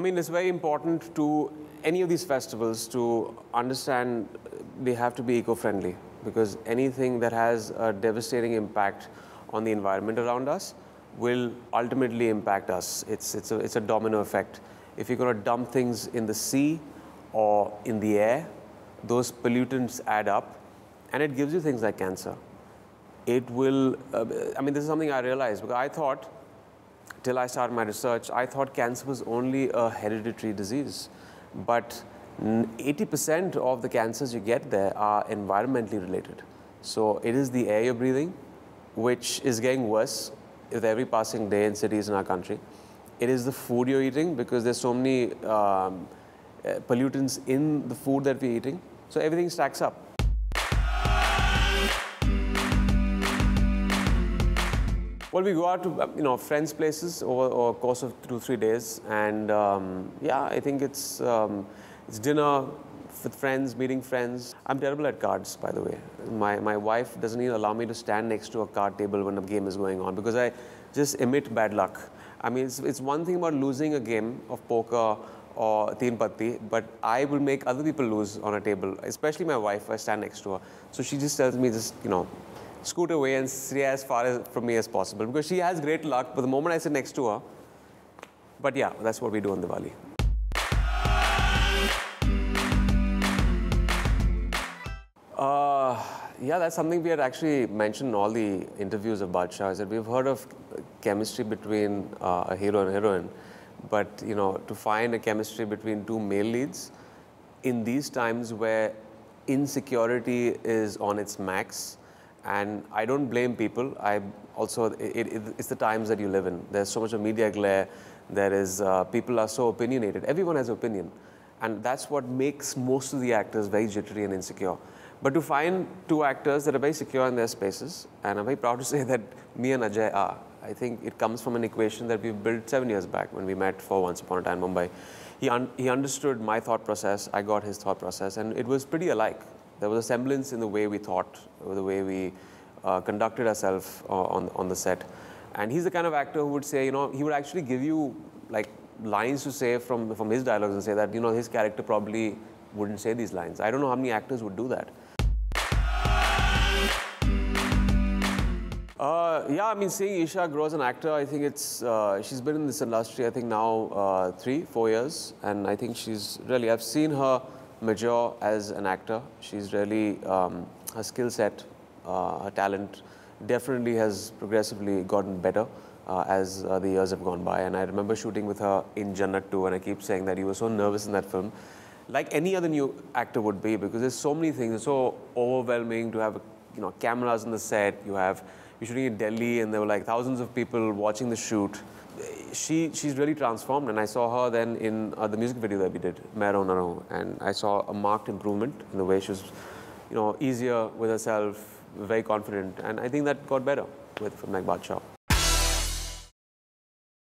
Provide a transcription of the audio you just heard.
I mean, it's very important to any of these festivals to understand they have to be eco-friendly, because anything that has a devastating impact on the environment around us will ultimately impact us. It's a domino effect. If you're going to dump things in the sea or in the air, those pollutants add up, and it gives you things like cancer. It will, I mean, this is something I realized, because I thought, till I started my research, I thought cancer was only a hereditary disease. But 80% of the cancers you get there are environmentally related. So it is the air you're breathing, which is getting worse with every passing day in cities in our country. It is the food you're eating, because there's so many pollutants in the food that we're eating. So everything stacks up. Well, we go out to, you know, friends' places over a course of 2-3 days, and yeah, I think it's dinner with friends, meeting friends. I'm terrible at cards, by the way. My wife doesn't even allow me to stand next to a card table when a game is going on, because I just emit bad luck. I mean, it's one thing about losing a game of poker or teen patti, but I will make other people lose on a table, especially my wife. I stand next to her, so she just tells me, just, you know, scoot away and stay as far from me as possible, because she has great luck, but the moment I sit next to her. But yeah, that's what we do on Diwali. Yeah, that's something we had actually mentioned in all the interviews of Baadshaho, is that we've heard of chemistry between a hero and a heroine, but, you know, to find a chemistry between two male leads in these times where insecurity is on its max. And I don't blame people. I also, it's the times that you live in. There's so much of media glare. There is, people are so opinionated. Everyone has an opinion. And that's what makes most of the actors very jittery and insecure. But to find two actors that are very secure in their spaces, and I'm very proud to say that me and Ajay are. I think it comes from an equation that we built 7 years back when we met for Once Upon a Time in Mumbai. He understood my thought process. I got his thought process. And it was pretty alike. There was a semblance in the way we thought, the way we conducted ourselves on the set. And he's the kind of actor who would say, you know, he would actually give you like lines to say from his dialogues and say that, you know, his character probably wouldn't say these lines. I don't know how many actors would do that. Yeah, I mean, seeing Isha grow as an actor, I think it's, she's been in this industry, I think now 3-4 years. And I think she's really, I've seen her mature as an actor. She's really, her skill set, her talent definitely has progressively gotten better as the years have gone by. And I remember shooting with her in Jannat too, and I keep saying that he was so nervous in that film, like any other new actor would be, because there's so many things. It's so overwhelming to have, you know, cameras on the set. You're shooting in Delhi, and there were like thousands of people watching the shoot. She's really transformed, and I saw her then in the music video that we did, Maroonaroo, and I saw a marked improvement in the way she was, you know, easier with herself, very confident, and I think that got better with a film like Baadshaho.